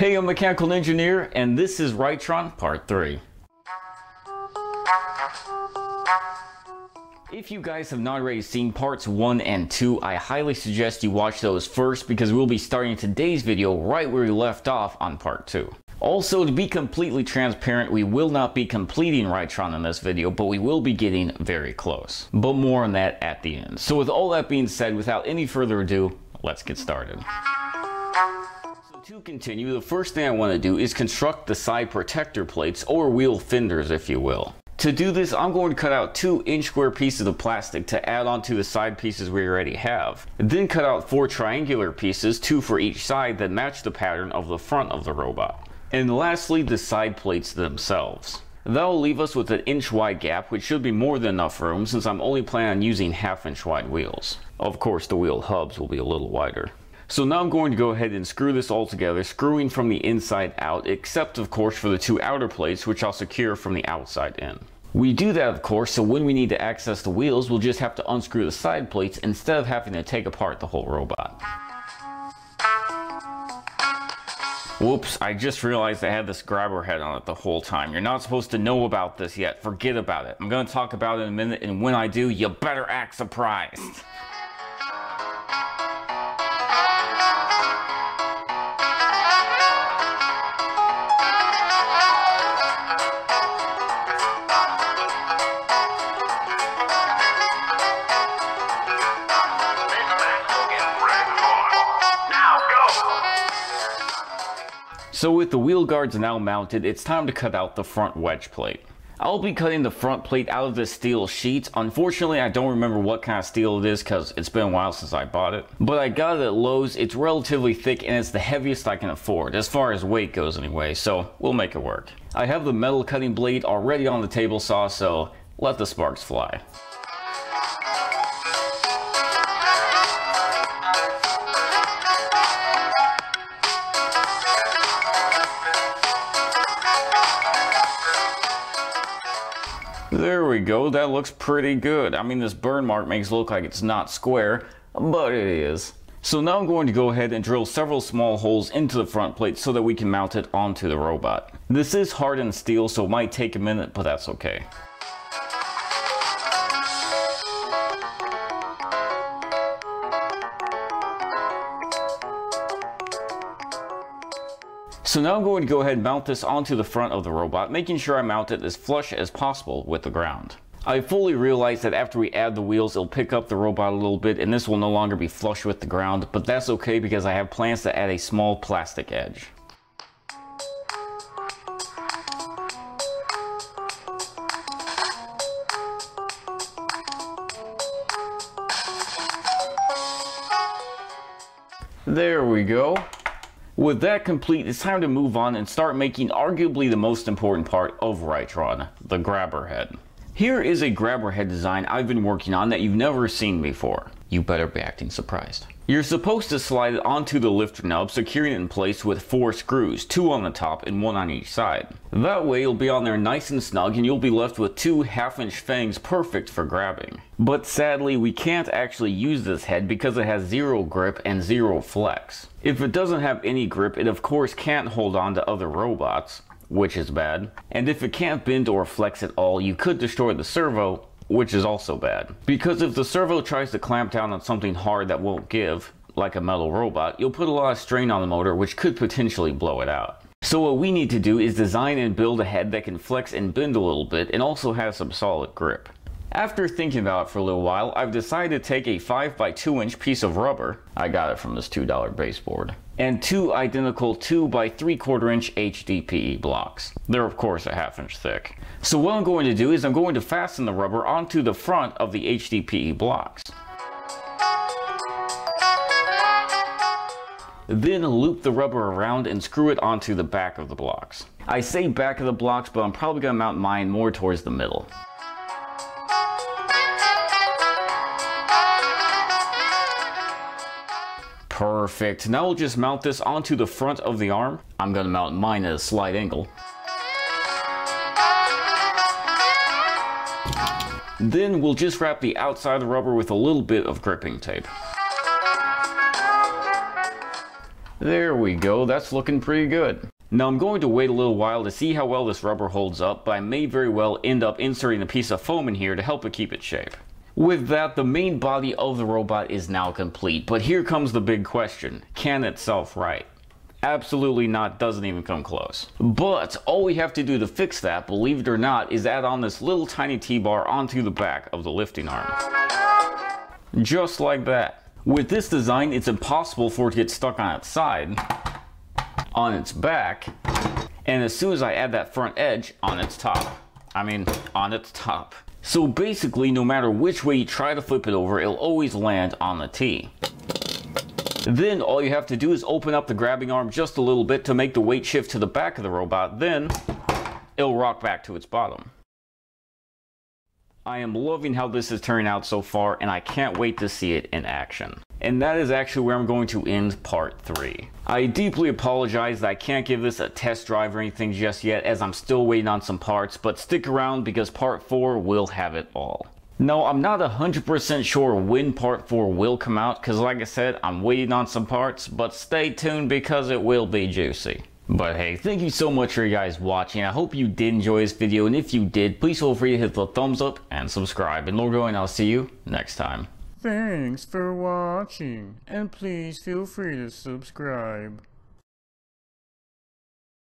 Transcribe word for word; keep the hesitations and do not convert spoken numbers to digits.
Hey, I'm Mechanical Engineer, and this is Ritron Part three. If you guys have not already seen Parts one and two, I highly suggest you watch those first because we'll be starting today's video right where we left off on Part two. Also, to be completely transparent, we will not be completing Ritron in this video, but we will be getting very close. But more on that at the end. So with all that being said, without any further ado, let's get started. To continue, the first thing I want to do is construct the side protector plates, or wheel fenders if you will. To do this, I'm going to cut out two inch square pieces of plastic to add onto the side pieces we already have. Then cut out four triangular pieces, two for each side, that match the pattern of the front of the robot. And lastly, the side plates themselves. That will leave us with an inch wide gap, which should be more than enough room since I'm only planning on using half inch wide wheels. Of course, the wheel hubs will be a little wider. So now I'm going to go ahead and screw this all together, screwing from the inside out, except of course for the two outer plates, which I'll secure from the outside in. We do that of course, so when we need to access the wheels, we'll just have to unscrew the side plates instead of having to take apart the whole robot. Whoops, I just realized I had this grabber head on it the whole time. You're not supposed to know about this yet, forget about it. I'm gonna talk about it in a minute, and when I do, you better act surprised. So with the wheel guards now mounted, it's time to cut out the front wedge plate. I'll be cutting the front plate out of this steel sheet. Unfortunately, I don't remember what kind of steel it is because it's been a while since I bought it. But I got it at Lowe's, it's relatively thick and it's the heaviest I can afford, as far as weight goes anyway, so we'll make it work. I have the metal cutting blade already on the table saw, so let the sparks fly. There we go, that looks pretty good. I mean, this burn mark makes it look like it's not square, but it is. So now I'm going to go ahead and drill several small holes into the front plate so that we can mount it onto the robot. This is hardened steel, so it might take a minute, but that's okay. So now I'm going to go ahead and mount this onto the front of the robot, making sure I mount it as flush as possible with the ground. I fully realize that after we add the wheels, it'll pick up the robot a little bit and this will no longer be flush with the ground, but that's okay because I have plans to add a small plastic edge. There we go. With that complete, it's time to move on and start making arguably the most important part of Ritron, the grabber head. Here is a grabber head design I've been working on that you've never seen before. You better be acting surprised. You're supposed to slide it onto the lifter nub, securing it in place with four screws, two on the top and one on each side. That way it'll be on there nice and snug and you'll be left with two half-inch fangs perfect for grabbing. But sadly, we can't actually use this head because it has zero grip and zero flex. If it doesn't have any grip, it of course can't hold on to other robots, which is bad. And if it can't bend or flex at all, you could destroy the servo, which is also bad. Because if the servo tries to clamp down on something hard that won't give, like a metal robot, you'll put a lot of strain on the motor, which could potentially blow it out. So what we need to do is design and build a head that can flex and bend a little bit and also has some solid grip. After thinking about it for a little while, I've decided to take a five by two inch piece of rubber, I got it from this two dollar baseboard, and two identical two by three quarter inch H D P E blocks. They're of course a half inch thick. So what I'm going to do is I'm going to fasten the rubber onto the front of the H D P E blocks. Then loop the rubber around and screw it onto the back of the blocks. I say back of the blocks, but I'm probably going to mount mine more towards the middle. Perfect. Now we'll just mount this onto the front of the arm. I'm going to mount mine at a slight angle. Then we'll just wrap the outside of the rubber with a little bit of gripping tape. There we go, that's looking pretty good. Now I'm going to wait a little while to see how well this rubber holds up, but I may very well end up inserting a piece of foam in here to help it keep its shape. With that, the main body of the robot is now complete, but here comes the big question. Can it self-right? Absolutely not, doesn't even come close. But all we have to do to fix that, believe it or not, is add on this little tiny T-bar onto the back of the lifting arm. Just like that. With this design, it's impossible for it to get stuck on its side, on its back, and as soon as I add that front edge, on its top. I mean, on its top. So basically, no matter which way you try to flip it over, it'll always land on the T. Then all you have to do is open up the grabbing arm just a little bit to make the weight shift to the back of the robot, then it'll rock back to its bottom. I am loving how this is turning out so far, and I can't wait to see it in action. And that is actually where I'm going to end part three. I deeply apologize that I can't give this a test drive or anything just yet, as I'm still waiting on some parts, but stick around because part four will have it all. No, I'm not one hundred percent sure when part four will come out, because like I said, I'm waiting on some parts, but stay tuned because it will be juicy. But hey, thank you so much for you guys watching. I hope you did enjoy this video, and if you did, please feel free to hit the thumbs up and subscribe. And Lord willing, I'll see you next time. Thanks for watching, and please feel free to subscribe.